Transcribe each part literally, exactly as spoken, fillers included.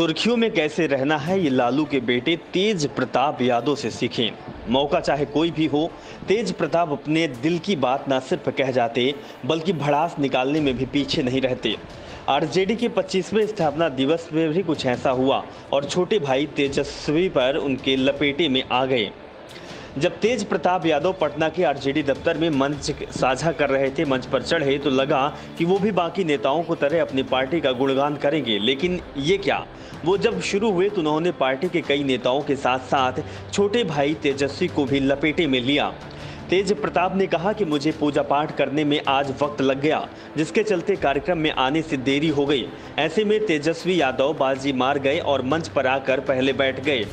सुर्खियों में कैसे रहना है ये लालू के बेटे तेज प्रताप यादव से सीखें। मौका चाहे कोई भी हो, तेज प्रताप अपने दिल की बात न सिर्फ कह जाते बल्कि भड़ास निकालने में भी पीछे नहीं रहते। आरजेडी के पच्चीसवें स्थापना दिवस में भी कुछ ऐसा हुआ और छोटे भाई तेजस्वी पर उनके लपेटे में आ गए। जब तेज प्रताप यादव पटना के आरजेडी दफ्तर में मंच साझा कर रहे थे, मंच पर चढ़े तो लगा कि वो भी बाकी नेताओं को तरह अपनी पार्टी का गुणगान करेंगे, लेकिन ये क्या। वो जब शुरू हुए तो उन्होंने पार्टी के कई नेताओं के साथ साथ छोटे भाई तेजस्वी को भी लपेटे में लिया। तेज प्रताप ने कहा कि मुझे पूजा पाठ करने में आज वक्त लग गया, जिसके चलते कार्यक्रम में आने से देरी हो गई। ऐसे में तेजस्वी यादव बाजी मार गए और मंच पर आकर पहले बैठ गए।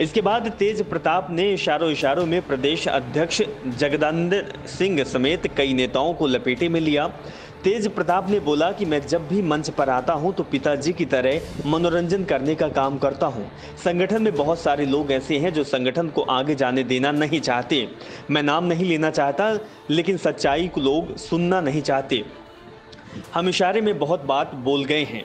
इसके बाद तेज प्रताप ने इशारों इशारों में प्रदेश अध्यक्ष जगदंबर सिंह समेत कई नेताओं को लपेटे में लिया। तेज प्रताप ने बोला कि मैं जब भी मंच पर आता हूं तो पिताजी की तरह मनोरंजन करने का काम करता हूं। संगठन में बहुत सारे लोग ऐसे हैं जो संगठन को आगे जाने देना नहीं चाहते। मैं नाम नहीं लेना चाहता, लेकिन सच्चाई को लोग सुनना नहीं चाहते। हम इशारे में बहुत बात बोल गए हैं।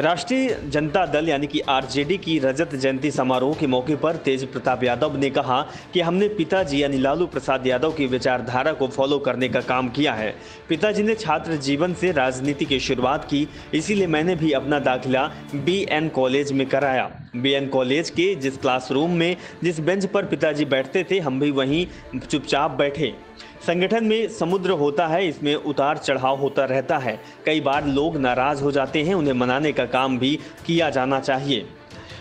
राष्ट्रीय जनता दल यानी कि आरजेडी की रजत जयंती समारोह के मौके पर तेज प्रताप यादव ने कहा कि हमने पिताजी यानी लालू प्रसाद यादव की विचारधारा को फॉलो करने का काम किया है। पिताजी ने छात्र जीवन से राजनीति की शुरुआत की, इसीलिए मैंने भी अपना दाखिला बीएन कॉलेज में कराया। बीएन कॉलेज के जिस क्लासरूम में जिस बेंच पर पिताजी बैठते थे, हम भी वहीं चुपचाप बैठे। संगठन में समुद्र होता है, इसमें उतार चढ़ाव होता रहता है। कई बार लोग नाराज हो जाते हैं, उन्हें मनाने का काम भी किया जाना चाहिए।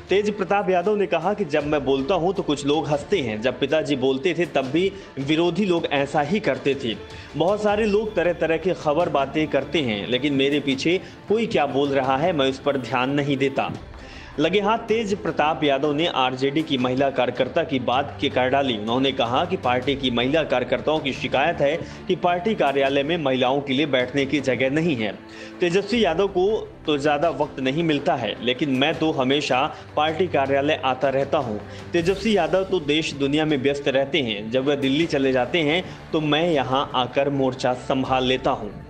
तेज प्रताप यादव ने कहा कि जब मैं बोलता हूं तो कुछ लोग हंसते हैं। जब पिताजी बोलते थे तब भी विरोधी लोग ऐसा ही करते थे। बहुत सारे लोग तरह तरह के खबर बातें करते हैं, लेकिन मेरे पीछे कोई क्या बोल रहा है मैं उस पर ध्यान नहीं देता। लगे हाथ तेज प्रताप यादव ने आरजेडी की महिला कार्यकर्ता की बात के कर डाली। उन्होंने कहा कि पार्टी की महिला कार्यकर्ताओं की शिकायत है कि पार्टी कार्यालय में महिलाओं के लिए बैठने की जगह नहीं है। तेजस्वी यादव को तो ज़्यादा वक्त नहीं मिलता है, लेकिन मैं तो हमेशा पार्टी कार्यालय आता रहता हूँ। तेजस्वी यादव तो देश दुनिया में व्यस्त रहते हैं। जब वह दिल्ली चले जाते हैं तो मैं यहाँ आकर मोर्चा संभाल लेता हूँ।